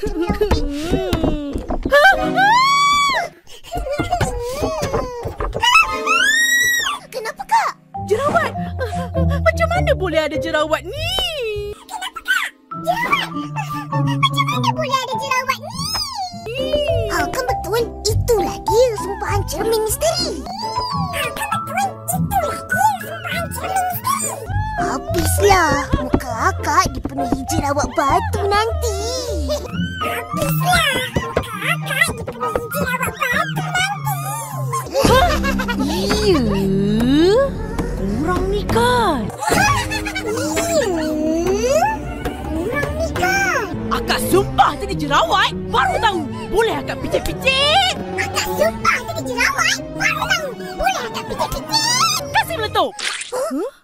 Kenapa kak? Jerawat? Macam mana boleh ada jerawat ni? Kenapa kak? Jerawat? Macam mana boleh ada jerawat ni? Ah, kan betul. Itulah dia sumpahan cermin misteri. Habislah muka akak dipenuhi jerawat batu nanti. Habislah muka akak dipenuhi jerawat batu nanti. Iya, kurang ni kan? Kurang ni kan? Akak sumpah tadi jerawat, baru tahu. Boleh akak picit-picit. Akak sumpah tadi jerawat, baru tahu. Boleh akak picit-picit. Kasih meletup. Huh?